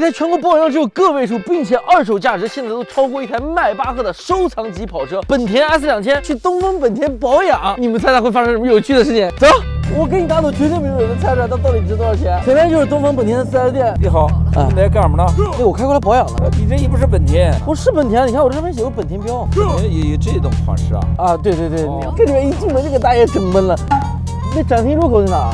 这台全国保有量只有个位数，并且二手价值现在都超过一台迈巴赫的收藏级跑车本田 S2000， 去东风本田保养，你们猜它会发生什么有趣的事情？走。 我给你打赌，绝对没有人猜出来它到底值多少钱。前面就是东风本田的 4S 店。你好，你来干什么呢？哎，我开过来保养了。你这衣服是本田？我是本田，你看我这上面写个本田标。有这种款式啊？啊，对对对，这里面一进门就给大爷整懵了。那展厅入口在哪？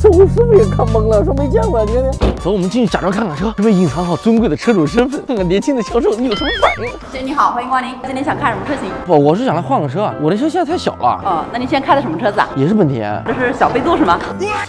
这我是不是也看懵了？说没见过，你看看。走，我们进去假装看看车，是不是隐藏好尊贵的车主身份？看看年轻的销售你有什么反应。先生你好，欢迎光临，今天想看什么车型？我是想来换个车啊，我这车现在太小了。哦，那你现在开的什么车子啊？也是本田。 这是小飞度是吗？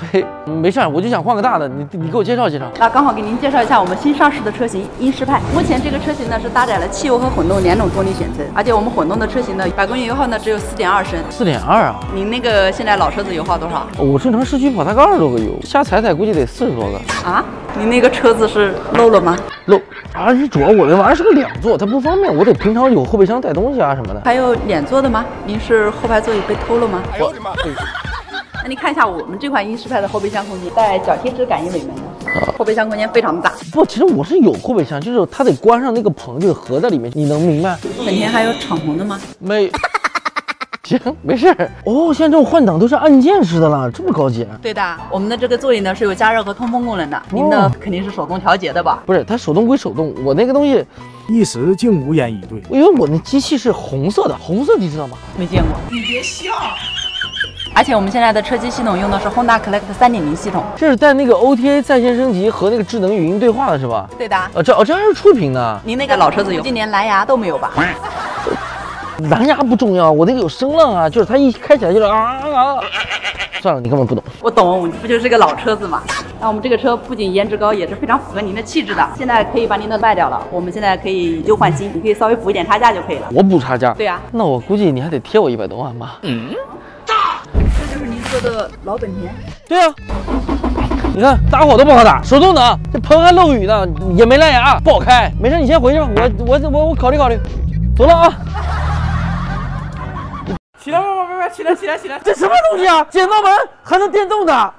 对，没事，我就想换个大的，你给我介绍介绍。那刚好给您介绍一下我们新上市的车型英仕派。目前这个车型呢是搭载了汽油和混动2种动力选择，而且我们混动的车型呢，百公里油耗呢只有4.2升。4.2啊？您那个现在老车子油耗多少？我正常市区跑大概20多个油，瞎踩踩估计得40多个。啊？您那个车子是漏了吗？漏，而且主要我那玩意儿是个两座，它不方便，我得平常有后备箱带东西啊什么的。还有两座的吗？您是后排座椅被偷了吗？哎呦我的妈！ 那你看一下我们这款英仕派的后备箱空间，带脚贴纸感应尾门的，后备箱空间非常大。不，其实我是有后备箱，就是它得关上那个棚，就是合在里面。你能明白？本田还有敞篷的吗？没。 行，没事儿哦。现在这种换挡都是按键式的了，这么高级、啊。对的，我们的这个座椅呢是有加热和通风功能的。您的肯定是手动调节的吧？不是，它手动归手动，我那个东西一时竟无言以对。因为我那机器是红色的，红色你知道吗？没见过。你别笑。而且我们现在的车机系统用的是 Honda Collect 3.0 系统，这是带那个 OTA 在线升级和那个智能语音对话的是吧？对的。这还是触屏的。您那个老车子有今年蓝牙都没有吧？蓝牙不重要，我那个有声浪啊，就是它一开起来就是啊。算了，你根本不懂。我懂，不就是个老车子嘛。那我们这个车不仅颜值高，也是非常符合您的气质的。现在可以把您的卖掉了，我们现在可以以旧换新，你可以稍微补一点差价就可以了。我补差价？对啊。那我估计你还得贴我100多万吧？嗯。大，这就是您说的老本田。对啊。你看打火都不好打，手动挡，这棚还漏雨呢，也没蓝牙，不好开。没事，你先回去吧，我考虑考虑。走了啊。 起来，起来！这什么东西啊？剪刀门还能电动的？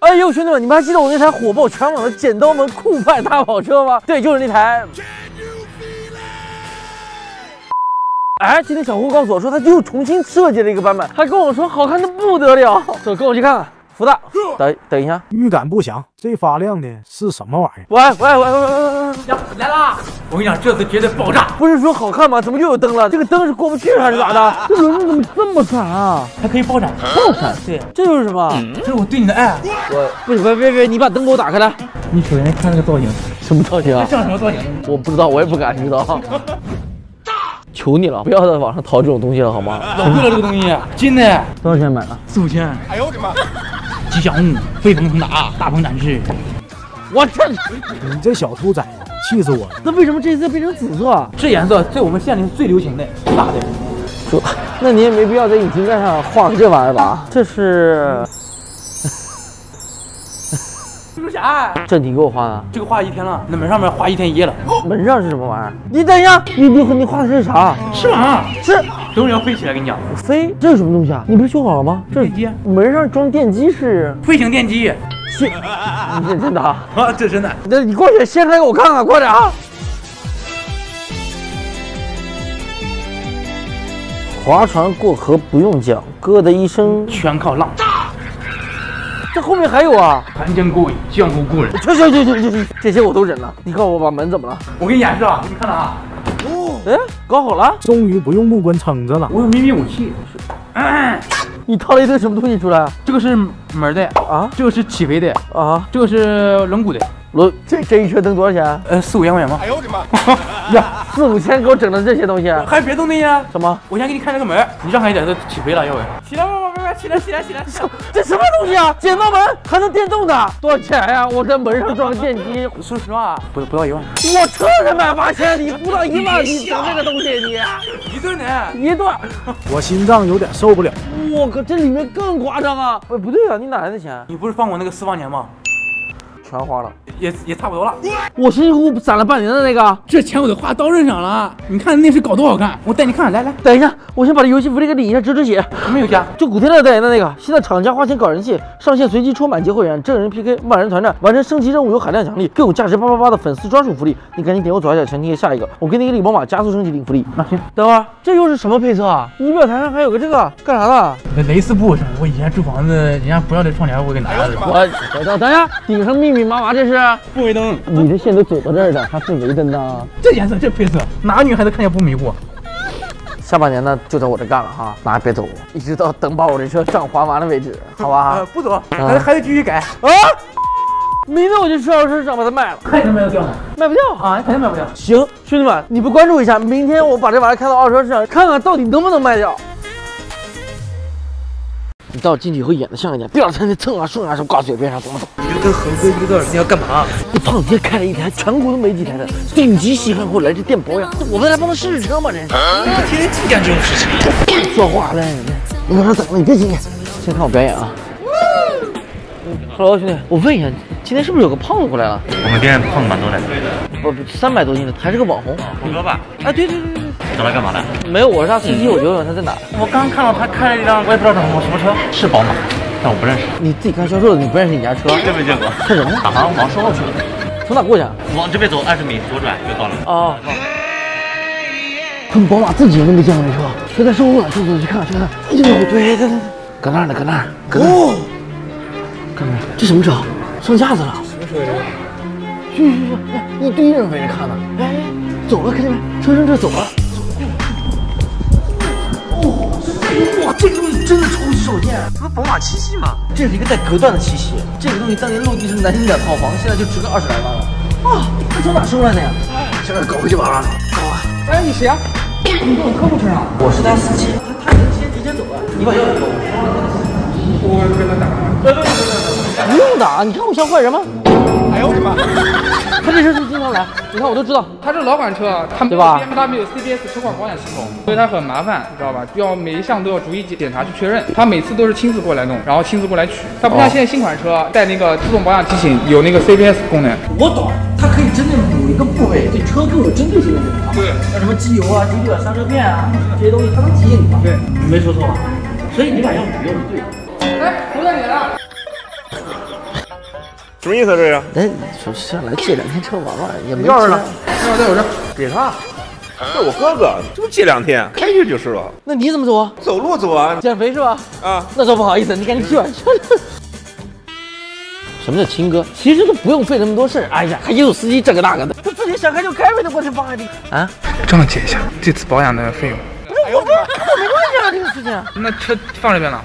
哎呦，兄弟们，你们还记得我那台火爆全网的剪刀门酷派大跑车吗？对，就是那台。哎，今天小胡告诉我说他又重新设计了一个版本，还跟我说好看的不得了。走，跟我去看看。福大，等一下，预感不祥，这发亮的是什么玩意儿？喂！来啦！ 我跟你讲，这次绝对爆炸！不是说好看吗？怎么又有灯了？这个灯是过不去还是咋的？这轮子怎么这么惨啊？还可以爆闪！爆闪！对，这就是什么？这是我对你的爱。我不是，别！你把灯给我打开来。你首先看这个造型，什么造型啊？像什么造型？我不知道，我也不敢知道。求你了，不要在网上淘这种东西了，好吗？老贵了，这个东西，真的。多少钱买的？4、5千。哎呦我的妈！吉祥物，飞鹏腾达，大鹏展翅。我这，你这小兔崽子！ 气死我了！那为什么这次变成紫色啊？这颜色在我们县里是最流行的，最大的。说，那你也没必要在引擎盖上画个这玩意儿吧？这是蜘蛛侠。这你给我画的？这个画1天了，那门上面画1天1夜了。门上是什么玩意儿？你等一下，你画的是啥？是吗？是。等会要飞起来，跟你讲。飞？这是什么东西啊？你不是修好了吗？这是电机。门上装电机是？飞行电机。 这，你这真的啊？啊，这真的。那你过去掀开给我看看，快点啊！划船过河不用桨，哥的一生全靠浪。这后面还有啊！盘根过尾，江湖故人。去，这些我都忍了。你告诉我把门怎么了？我给你演示啊，你看看啊。哦，哎，搞好了，终于不用木棍撑着了。我有秘密武器。嗯 你掏了一堆什么东西出来？这个是门的啊，这个是起飞的啊，这个是轮毂的。轮这一车能多少钱？4、5千块钱吧。哎呦我的妈！呀，4、5千给我整的这些东西，还别动那些。什么？我先给你看这个门，你让开一点，它起飞了，要不然。起来，起来！这什么东西啊？剪刀门还能电动的？多少钱呀？我在门上装个电机。说实话，不到1万。我车才买8千，你不到1万，你整这个东西，你一顿。我心脏有点受不了。 我靠，这里面更夸张啊！哎，不对啊，你哪来的钱？你不是放我那个私房钱吗？全花了，也差不多了。我辛辛苦苦攒了半年的那个，这钱我得花刀刃上了。你看那是搞多好看，我带你看。来，等一下，我先把这游戏福利给领一下，止血。什么游戏啊？就古天乐代言的那个。现在厂家花钱搞人气，上线随机抽满级会员，真人 PK， 万人团战，完成升级任务有海量奖励，更有价值888的粉丝专属福利。你赶紧点我左下角全贴下一个，我给你一个礼包码，加速升级领福利。那行，等会儿这又是什么配色啊？仪表台上还有个这个，干啥的？蕾丝布什么？我以前住房子，人家不要这窗帘，我给拿来了。我等一下，顶上密密麻麻，这是不围灯。你这线都走到这儿了，还是围灯呢？这颜色，这配色，哪个女孩子看见不迷惑？下半年呢，就在我这干了哈，哪也别走，一直到等把我这车账还完了为止，好吧？不走，还得继续改啊！明天我就去二手市场把它卖了，看你能卖得掉吗？卖不掉啊，肯定卖不掉。行，兄弟们，你不关注一下，明天我把这玩意开到二手市场，看看到底能不能卖掉。 你到进去以后演的像一点，不要在那蹭啊顺啊什么挂嘴边上怎么走？你就跟恒哥一个道理，你要干嘛？这胖子今天开了一台全国都没几台的顶级稀罕货来这店保养，我们来帮他试试车嘛，这是。天天净干这种事情，说话嘞！你往那等着，你别急，先看我表演啊。Hello， 兄弟，我问一下，今天是不是有个胖子过来了？我们店胖子蛮多的，不，300多斤的，还是个网红。红哥吧？哎，对。 找他干嘛来？没有，我是他司机，我就问他在哪。我刚看到他开了一辆，我也不知道什么车，是宝马，但我不认识。你自己干销售的，你不认识你家车？真没见过。看什么？导航往售后去了。从哪过去啊？往这边走20米，左转就到了。哦。他们宝马自己都没见过这车，就在售后呢，走去看看去看。哎呦，对，搁那儿呢，搁那儿。哦。哥们，这什么车？上架子了。什么车呀？去，哎，一堆人围着看呢。哎，走了，看见没？车从这走了。 哇，这个东西真的超级少见，不是宝马七系吗？这是一个带隔断的七系，这个东西当年落地是南京两套房，现在就值个20来万了。啊，那从哪收来的呀？这个搞就完了，搞啊！哎，你谁啊？你跟我客户车上？我是他司机，他已经直接走了。你把钥匙给我，我跟他打。不用打，你看我像坏人吗？哎呦我的妈！他这车就经常来，你看我都知道，他是老款车，他对吧？他没有 CBS 车况保养系统，所以他很麻烦，你知道吧？要每一项都要逐一检查去确认，他每次都是亲自过来弄，然后亲自过来取。他不像现在新款车带那个自动保养提醒，有那个 CBS 功能。我懂，它可以针对某一个部位，对车更有针对性的检查。对，像什么机油啊、机滤、刹车片啊这些东西，它能提醒你吧？对，你没说错吧？所以你把钥匙对了。来，回到你了。 什么意思、啊、这是？哎，说上来借2天车玩玩也没钥匙呢，钥匙在我这，给他。这我哥哥，这不借2天，开去就是了。那你怎么走啊？走路走啊，减肥是吧？啊，那说不好意思，你赶紧去吧。什么叫亲哥？其实都不用费那么多事儿。哎呀，还有司机这个那个的，他自己想开就开呗。我的妈呀！啊，这样解一下这次保养的费用。哎呦，我没关系啊，这个事情。那车放这边了。